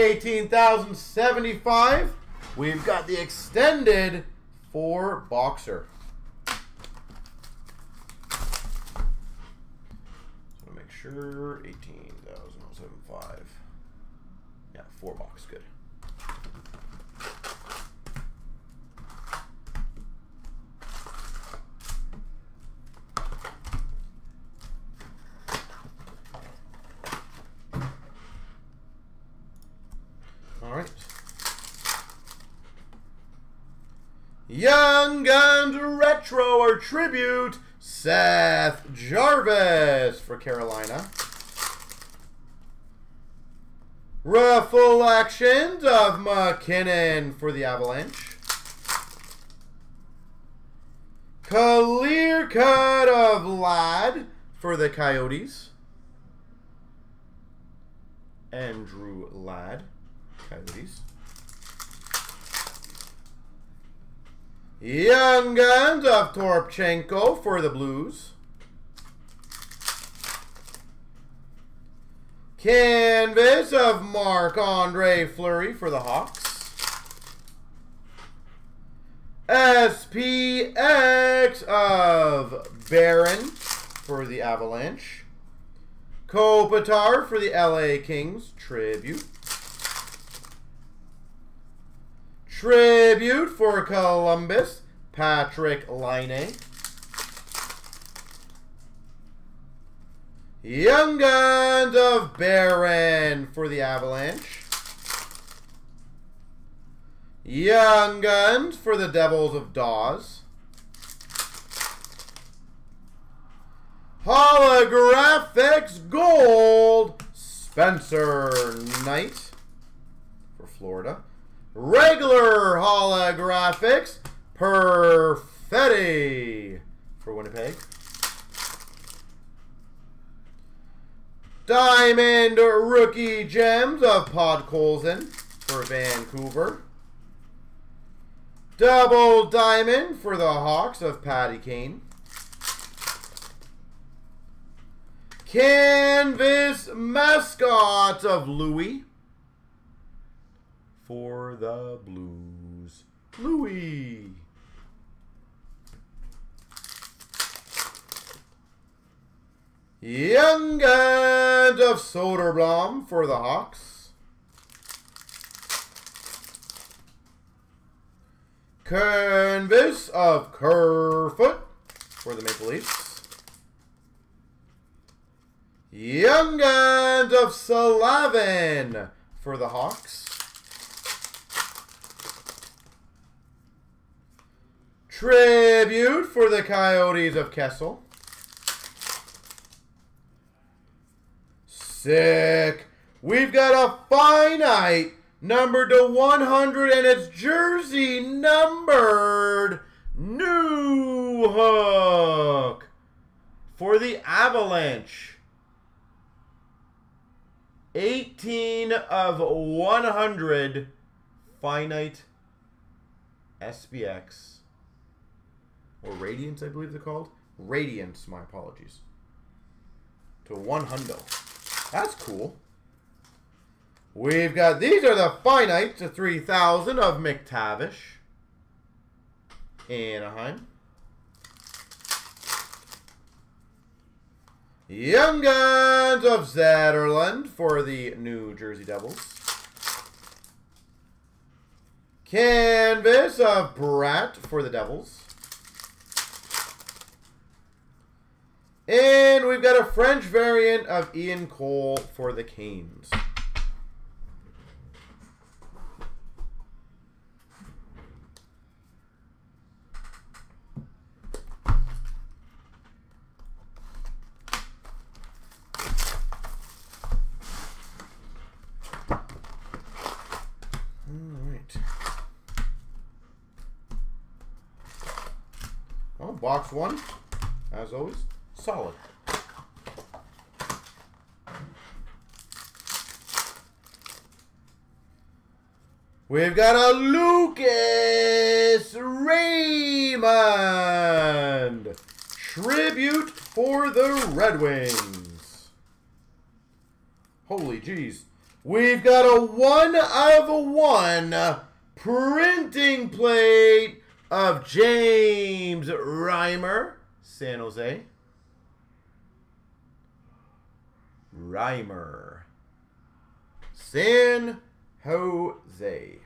18,075. We've got the extended for Boxer. So make sure 18,075. Yeah, 4 box, good. Young Guns Retro or Tribute, Seth Jarvis for Carolina. Reflections of McKinnon for the Avalanche. Clear Cut of Ladd for the Coyotes. Andrew Ladd, Coyotes. Young Guns of Torpchenko for the Blues. Canvas of Marc Andre Fleury for the Hawks. SPX of Baron for the Avalanche. Kopitar for the LA Kings, Tribute. Tribute for Columbus, Patrick Laine. Young Guns of Baron for the Avalanche. Young Guns for the Devils of Dawes. Holographics Gold, Spencer Knight for Florida. Regular Holographics, Perfetti for Winnipeg. Diamond Rookie Gems of Podkolzin for Vancouver. Double Diamond for the Hawks of Patty Kane. Canvas Mascots of Louis for the Blues, Louis. Young Guns of Soderblom for the Hawks. Canvas of Kerfoot for the Maple Leafs. Young Guns of Slavin for the Hawks. Tribute for the Coyotes of Kessel. Sick. We've got a finite numbered to 100 and it's jersey numbered Newhook for the Avalanche. 18 of 100 finite SBX. Or Radiance, I believe they're called. Radiance, my apologies. To 100. That's cool. We've got, these are the finite to 3,000 of McTavish. Anaheim. Young Guns of Zetterland for the New Jersey Devils. Canvas of Bratt for the Devils. And we've got a French variant of Ian Cole for the Canes. All right. Well, box one, as always. Solid. We've got a Lucas Raymond tribute for the Red Wings. Holy jeez. We've got a 1/1 printing plate of James Reimer, San Jose. Reimer, San Jose.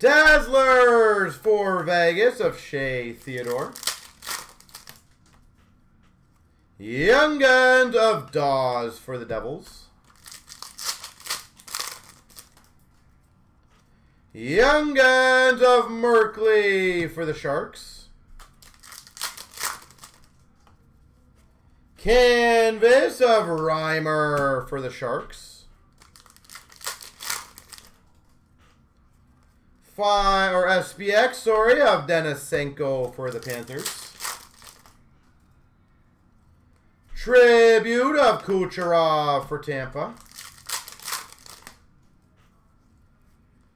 Dazzlers for Vegas of Shea Theodore. Young Guns of Dawes for the Devils. Young Guns of Merkley for the Sharks. Canvas of Reimer for the Sharks. SPX, sorry, of Denisenko for the Panthers. Tribute of Kucherov for Tampa.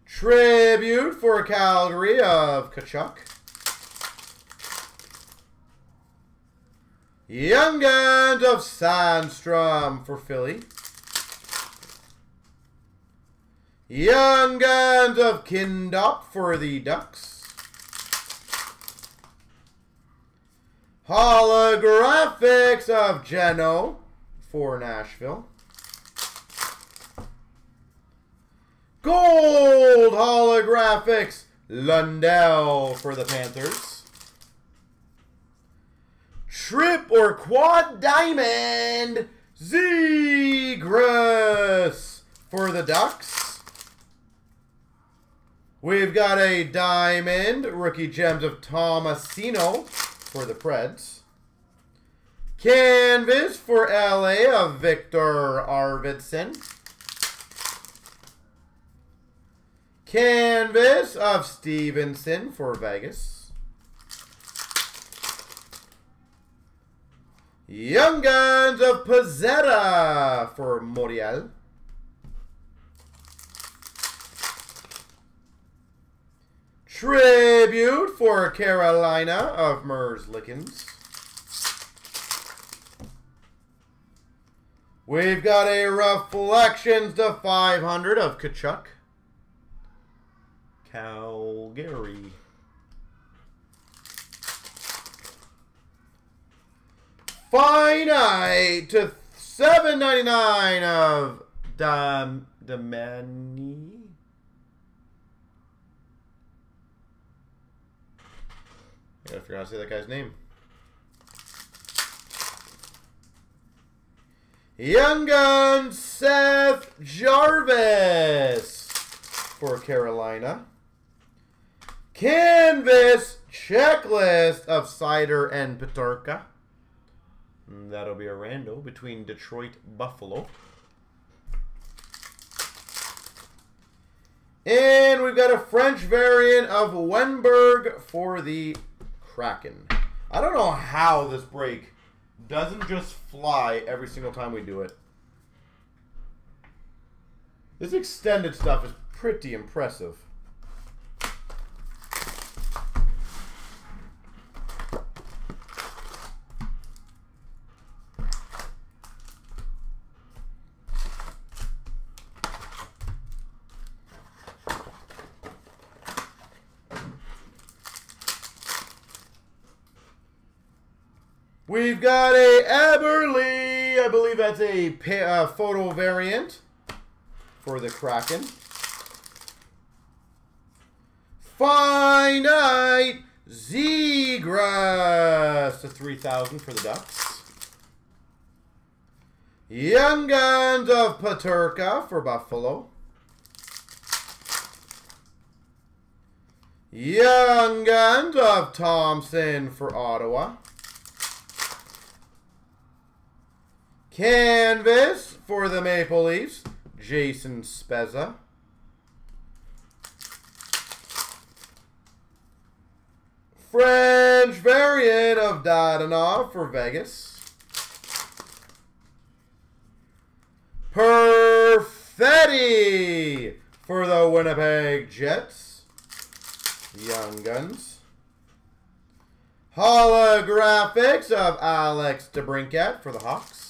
Tribute for Calgary of Kachuk. Young Guns of Sandstrom for Philly. Young Guns of Kindop for the Ducks. Holographics of Geno for Nashville. Gold holographics Lundell for the Panthers. Trip or quad diamond Zegras for the Ducks. We've got a diamond rookie gems of Tomasino for the Preds. Canvas for LA of Victor Arvidsson. Canvas of Stevenson for Vegas. Young Guns of Pezzetta for Montreal. Tribute for Carolina of Merz Lickens. We've got a Reflections to 500 of Kachuk. Calgary. Finite to 799 of Domani. I forgot how to say that guy's name. Young Guns, Seth Jarvis for Carolina. Canvas checklist of Cider and Peterka. That'll be a rando between Detroit, Buffalo. And we've got a French variant of Wenberg for the Kraken. I don't know how this break doesn't just fly every single time we do it. This extended stuff is pretty impressive. We've got a Eberle, I believe that's a photo variant for the Kraken. Finite Zegras to 3,000 for the Ducks. Young Guns of Peterka for Buffalo. Young Guns of Thompson for Ottawa. Canvas for the Maple Leafs, Jason Spezza. French variant of Dadonov for Vegas. Perfetti for the Winnipeg Jets, Young Guns. Holographics of Alex DeBrincat for the Hawks.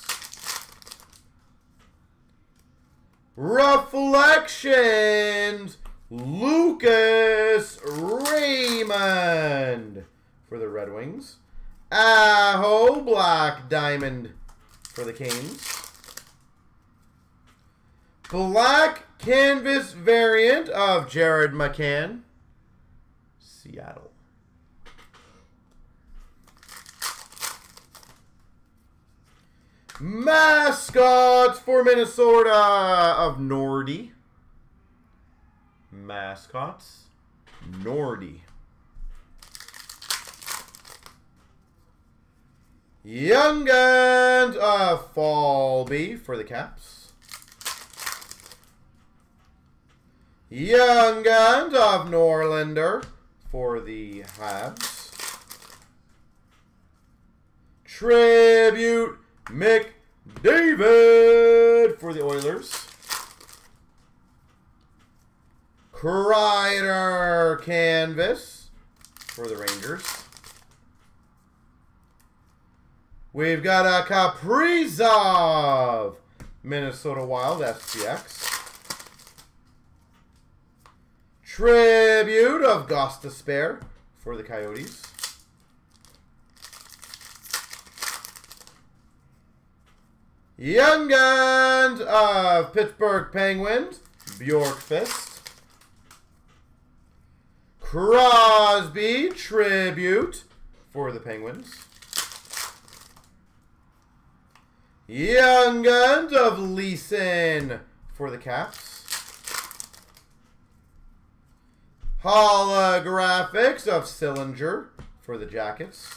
Reflections, Lucas Raymond for the Red Wings. Aho Black Diamond for the Canes. Black Canvas variant of Jared McCann, Seattle. Mascots for Minnesota of Nordy. Mascots, Nordy. Young Guns of Falby for the Caps. Young Guns of Norlander for the Habs. Tribute McDavid for the Oilers. Kreider Canvas for the Rangers. We've got a Kaprizov Minnesota Wild SPX. Tribute of Gostisbehere for the Coyotes. Young Guns of Pittsburgh Penguins, Bjorkfist. Crosby Tribute for the Penguins. Young Guns of Leeson for the Caps. Holographics of Sillinger for the Jackets.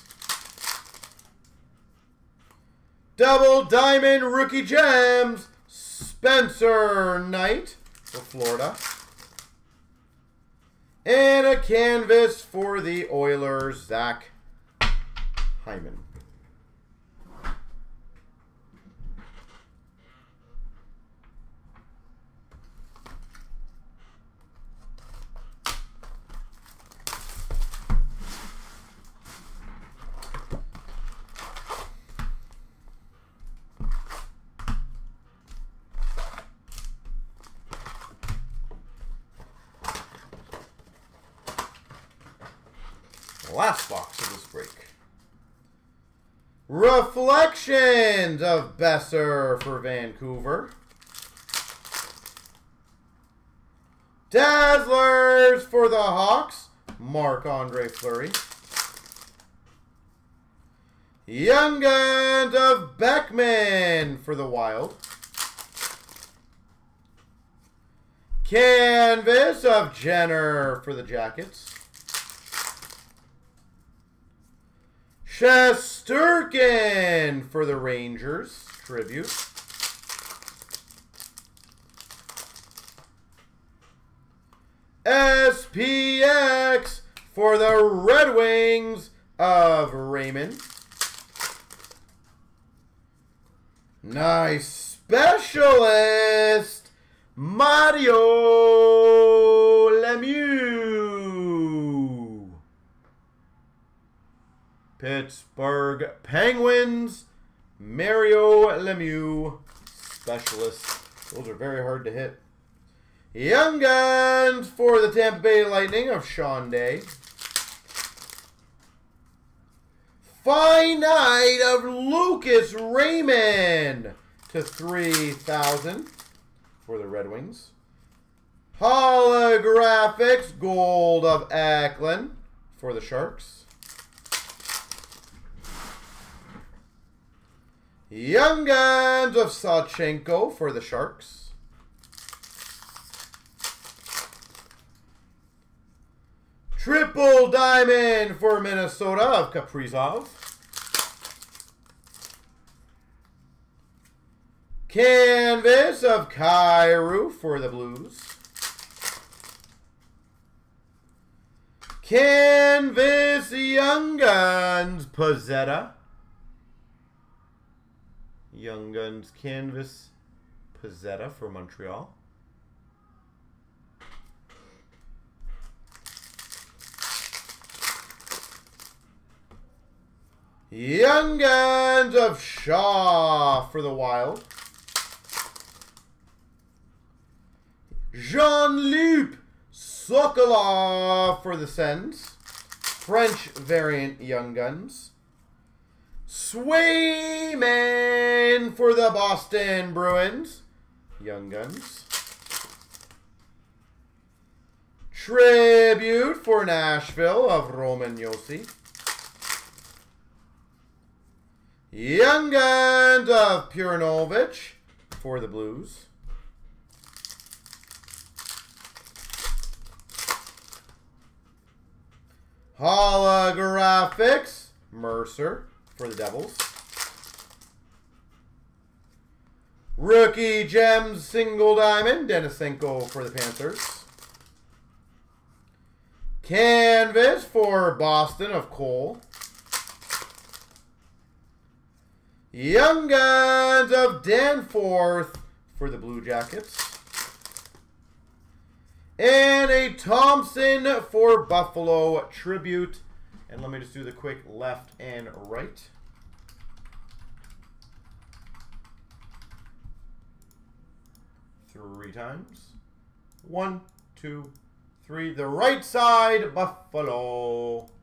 Double Diamond Rookie Gems, Spencer Knight for Florida. And a Canvas for the Oilers, Zach Hyman. Last box of this break. Reflections of Besser for Vancouver. Dazzlers for the Hawks, Marc Andre Fleury. Young Guns of Beckman for the Wild. Canvas of Jenner for the Jackets. Shesterkin for the Rangers, Tribute. SPX for the Red Wings of Raymond. Nice specialist, Mario Lemieux. Pittsburgh Penguins, Mario Lemieux, specialist. Those are very hard to hit. Young Guns for the Tampa Bay Lightning of Sean Day. Finite of Lucas Raymond to 3,000 for the Red Wings. Holographics, Gold of Acklin for the Sharks. Young Guns of Sachenko for the Sharks. Triple Diamond for Minnesota of Kaprizov. Canvas of Kyrou for the Blues. Canvas Young Guns Pezzetta. Young Guns Canvas Pezzetta for Montreal. Young Guns of Shaw for the Wild. Jean-Luc Sokolov for the Sens. French variant Young Guns. Swayman for the Boston Bruins. Young Guns. Tribute for Nashville of Roman Yossi. Young Guns of Purinovich for the Blues. Holographics, Mercer for the Devils. Rookie Gems Single Diamond, Denisenko for the Panthers. Canvas for Boston of Cole. Young Guns of Danforth for the Blue Jackets. And a Thompson for Buffalo Tribute. And let me just do the quick left and right. Three times. One, two, three. The right side, Buffalo.